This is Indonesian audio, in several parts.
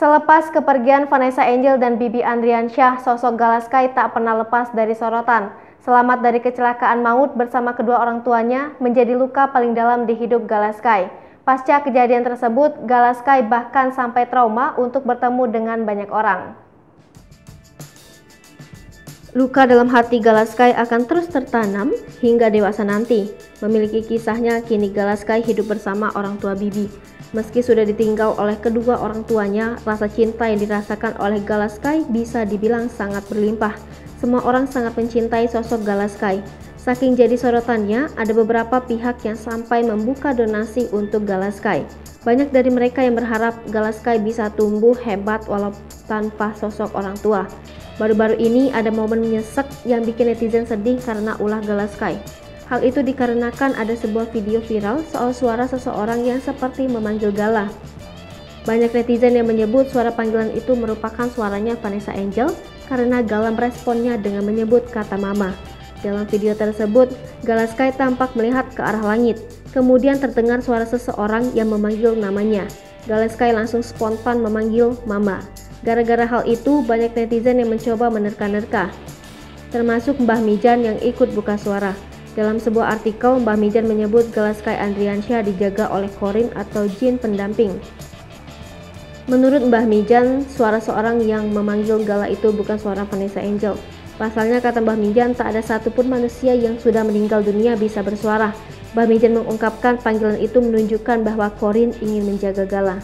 Selepas kepergian Vanessa Angel dan Bibi Andriansyah, sosok Gala Sky tak pernah lepas dari sorotan. Selamat dari kecelakaan maut bersama kedua orang tuanya menjadi luka paling dalam di hidup Gala Sky. Pasca kejadian tersebut, Gala Sky bahkan sampai trauma untuk bertemu dengan banyak orang. Luka dalam hati Gala Sky akan terus tertanam hingga dewasa nanti. Memiliki kisahnya, kini Gala Sky hidup bersama orang tua Bibi. Meski sudah ditinggal oleh kedua orang tuanya, rasa cinta yang dirasakan oleh Gala Sky bisa dibilang sangat berlimpah. Semua orang sangat mencintai sosok Gala Sky. Saking jadi sorotannya, ada beberapa pihak yang sampai membuka donasi untuk Gala Sky. Banyak dari mereka yang berharap Gala Sky bisa tumbuh hebat walau tanpa sosok orang tua. Baru-baru ini ada momen menyesek yang bikin netizen sedih karena ulah Gala Sky. Hal itu dikarenakan ada sebuah video viral soal suara seseorang yang seperti memanggil Gala. Banyak netizen yang menyebut suara panggilan itu merupakan suaranya Vanessa Angel karena Gala meresponnya dengan menyebut kata mama. Dalam video tersebut, Gala Sky tampak melihat ke arah langit, kemudian terdengar suara seseorang yang memanggil namanya. Gala Sky langsung spontan memanggil mama. Gara-gara hal itu, banyak netizen yang mencoba menerka-nerka, termasuk Mbah Mijan yang ikut buka suara. Dalam sebuah artikel, Mbah Mijan menyebut Gala Sky Andriansyah dijaga oleh korin atau jin pendamping. Menurut Mbah Mijan, suara seorang yang memanggil Gala itu bukan suara Vanessa Angel. Pasalnya, kata Mbah Mijan, tak ada satupun manusia yang sudah meninggal dunia bisa bersuara. Mbah Mijan mengungkapkan panggilan itu menunjukkan bahwa korin ingin menjaga Gala.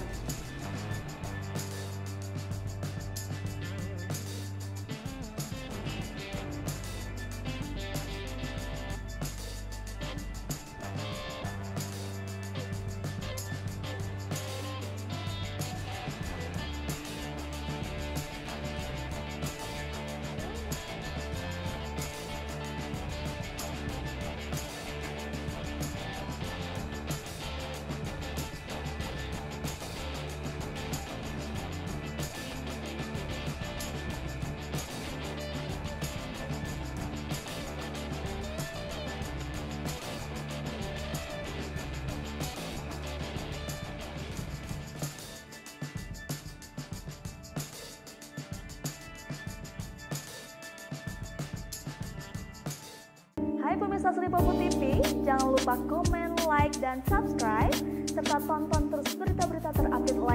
Pemirsa Sripoku TV, jangan lupa komen, like, dan subscribe, serta tonton terus berita-berita terupdate